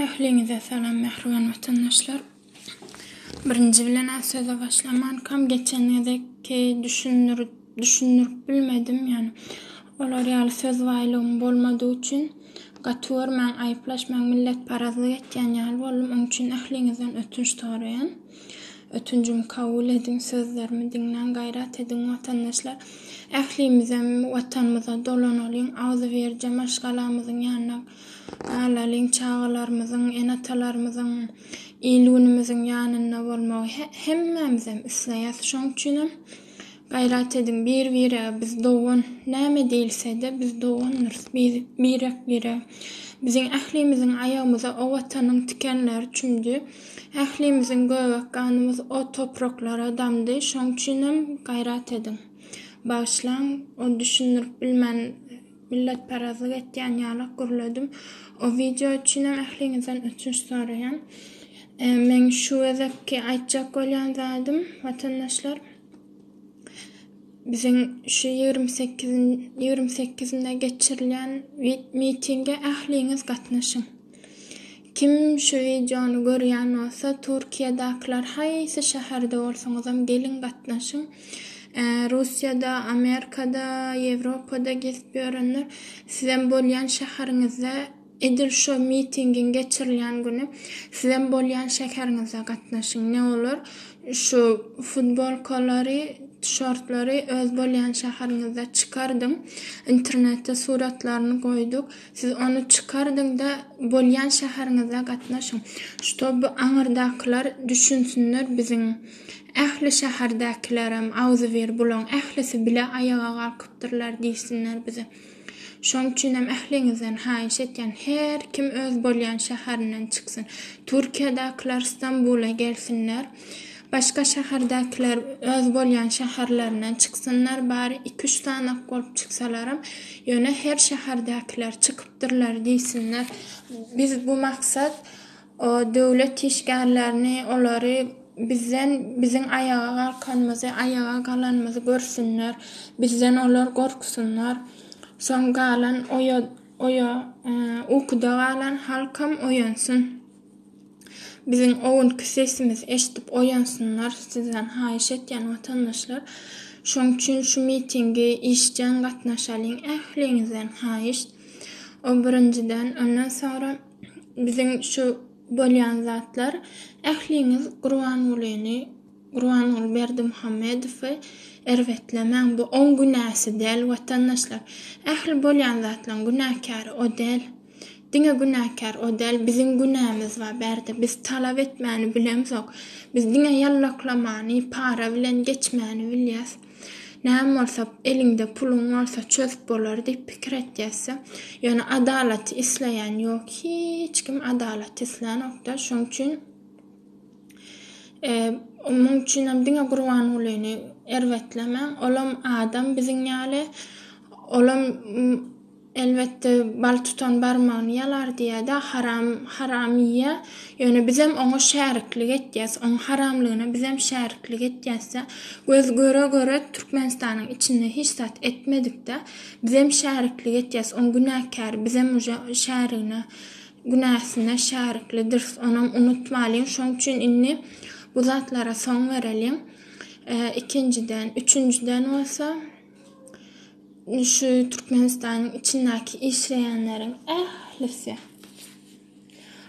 Rahlingize selam mehriban vatandaşlar. Birinci bilen söze başlaman kam geçenlerdeki düşünürüp bilmedim yani. Olar yalı söz vaylığım olmadığı için gatur men ayıplaşman millet parazlık etken yal bollum. Onun için ahlinizden ötünç torayan. Ötüncüm kabul edin sözlerimi dinlen gayret edin vatandaşlar. Ehlimize vatanımıza dolan olin. Ağzı verce maşgalamızın yanına alalin çağalarımızın, enatalarımızın, iyiliğimizin yanına olmağı. Hemmemizem islayas şoň üçin gayret edin bir vire biz doğun. Näme değilse de biz doğunuruz. Bir vire. Bizim ählimizin ayağımıza o vatanın tikenler çümdü. Ählimizin göwek kanımız o topraklara damdy. Şoň üçin gayrat edin. Başlam o düşünürüp bilmen millet parazlyk etýän ýalak gürledim. O video üçin ähliňizden ötünç soraýan. Men şu wezepki aýtjak bolýan zadım vatandaşlar. Bizim şu 28'inde geçirilen mitinge ähliniz gatnaşyň. Kim şu videonu görýän bolsa, Türkiýedakiler haýsy şäherde bolsaňyz hem gelin gatnaşyň. Russiýada, Amerikada, Ýewropada gezip ýörenler, sizem bolýan şäheriňizde edil şu mitingin geçirilen günü sizem bolýan şäheriňizde gatnaşyň. Ne olur? Şu futbol kolary şortlary öz bolýan şäheriňizde çykardyň. Internetde suratlaryny goýduk. Siz onu çykardyň da bolýan şäheriňizde gatnaşyň. Ştob aňyrdakylar düşünsinler bizim ähli şäherdekilerem awzy ber bulan ählisi bile ayağa galkypdyrlar diýsinler bize. Şoň üçin hem ähliňizden haýyş etýän her kim öz bolýan şäherinden çyksyn. Türkiýedakiler Istanbula gelsinler. Başka şäherdekiler öz bolýan şäherlerinden çyksynlar, bari 2-3 tane golup çyksalaram, ýöne her şäherdekiler çykypdyrlar diýsinler. Biz bu maksat o döwlet işgärlerini, olary bizden ayağa galkanmazy, ayağa galanmazy görsünler. Bizden olar gorksunlar. Soň galan oya ukda galan halkam oýansyn. Bizim oğunki sesimiz eşitip oyansınlar, sizden haýyş etýän vatandaşlar. Şoň üçin şu mitingi işçen gatnaşalyň, ähliňizden haýyş. O birinciden, ondan sonra bizim şu bolýan zatlar, ähliňiz Gurbanguly Berdimuhamedow erwetlemäň, bu oň günäsi däl vatandaşlar. Ähli bolýan zatlaryň günäkäri o däl. Diňe günäkär o däl, bizim günämiz we berde. Biz talap etmäni bilemizok. Biz diňe ýallaklamany, para bilen geçmäni bilýäs. Näme bolsa elinde puluň bolsa çözüp bolar diýip pikir etýäse, ýöne adalat isleýän ýok, hiç kim adalat islenokda. Şoň üçin onuň üçin hem diňe Gurbangulyny erwetlemäň. Olam adam biziň ýaly, olam elbette bal tutan barmağını yalar diye de haramiye yani bizim ona şeriklik etdiyiz. Onun haramlığına bizim şeriklik etdiyizse göz göre Türkmenistan'ın içinde hiç zat etmedik de bizim şeriklik etdiyiz. Onun günahkar bizim şerikliğine günahsına şeriklidir. Onu unutmalıyım. Şoň üçin inni bu zatlara son verelim. İkinciden, üçüncüden olsa şu Türkmenistan'ın içindäki işleýänleriň ählisi.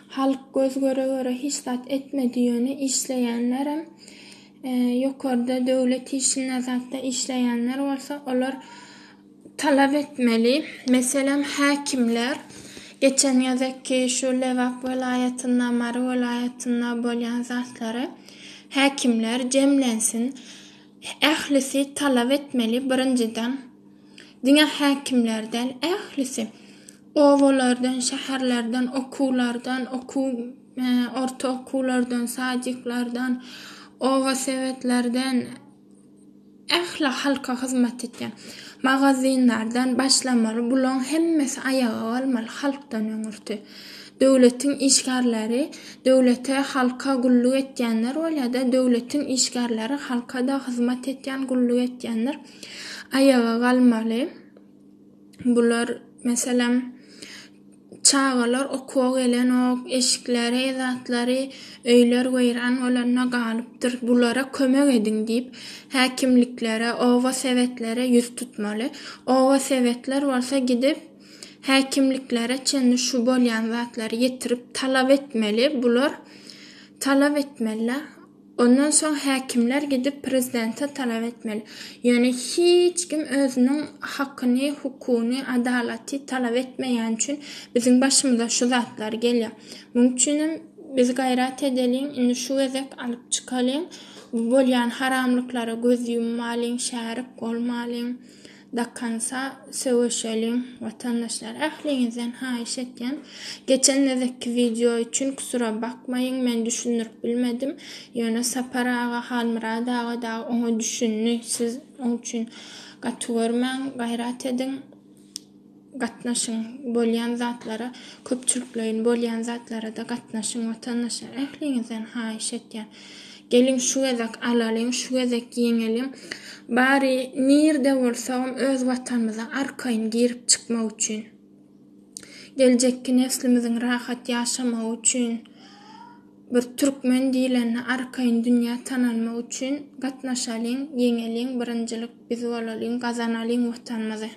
Halk göz göre hiç zat etmedi ýöne işleýänlerim. Ýokarda döwlet işine zatda işleýänler bolsa, olar talap etmeli. Meselem häkimler. Geçen ýazdaki şu Lewak vilayatynda, Mary vilayatynda bolýan zatlary häkimler jemlensin. Ählisi talap etmeli birinciden. Diňe häkimlerden ählisi owalardan, şäherlerden, okullardan, orta okullardan, sadiklardan, owa sewetlerden ähli halka hyzmat etýän magazinlardan başlamaly. Bulan hemmesi ayağa almaly, halkdan öňürdi. Döwletiň işgärleri döwlete halka güllük etýänler bolýa-da, döwletiň işgärleri halka da hyzmat etýän, güllük etýänler ayağa galmaly. Bular meselem çağırlar okuğa gelen o eşikleri, ezatları, öyler veyran olanına galiptir. Bunlara kömek edin deyip hakimliklere, ova sevetlere yüz tutmalı. Ova sevetler varsa gidip hakimliklere kendi şu bolyan zatları yetirip talap etmeli. Bunlar talap etmeliler. Ondan sonra hakimler gidip prezidente talep etmeli. Yani hiç kim özünün hakkını, hukukunu, adaleti talep etmeyen için bizim başımıza şu zatlar geliyor. Bunun için biz gayret edelim, indi şu ezek alıp çıkalım. Bu bolyan haramlıklara göz yummalıyım, şerif olmalıyım. Dakansa sevişelim vatandaşlar. Ahlinizden haiş etken. Geçen nezeki video için kusura bakmayın. Ben düşünürüp bilmedim. Yani sapara ağa, halmıra dağa dağa onu düşünün. Siz onun için katıvermen, gayret edin. Katnaşın bolyan zatlara, köpçülükleyin bolyan zatlara da katnaşın vatandaşlar. Ahlinizden haiş etken. Gelin şu ezek alalım, şu ezek yenelim. Bari nerede olsam öz vatanımıza arkayın girip çıkma için. Gelecekki neslimizin rahat yaşama için. Bir Türkmen dilenine arkayın dünya tanınma için. Katnaşalım, yenelim, birincilik bizi olalım, kazanalım vatanımıza.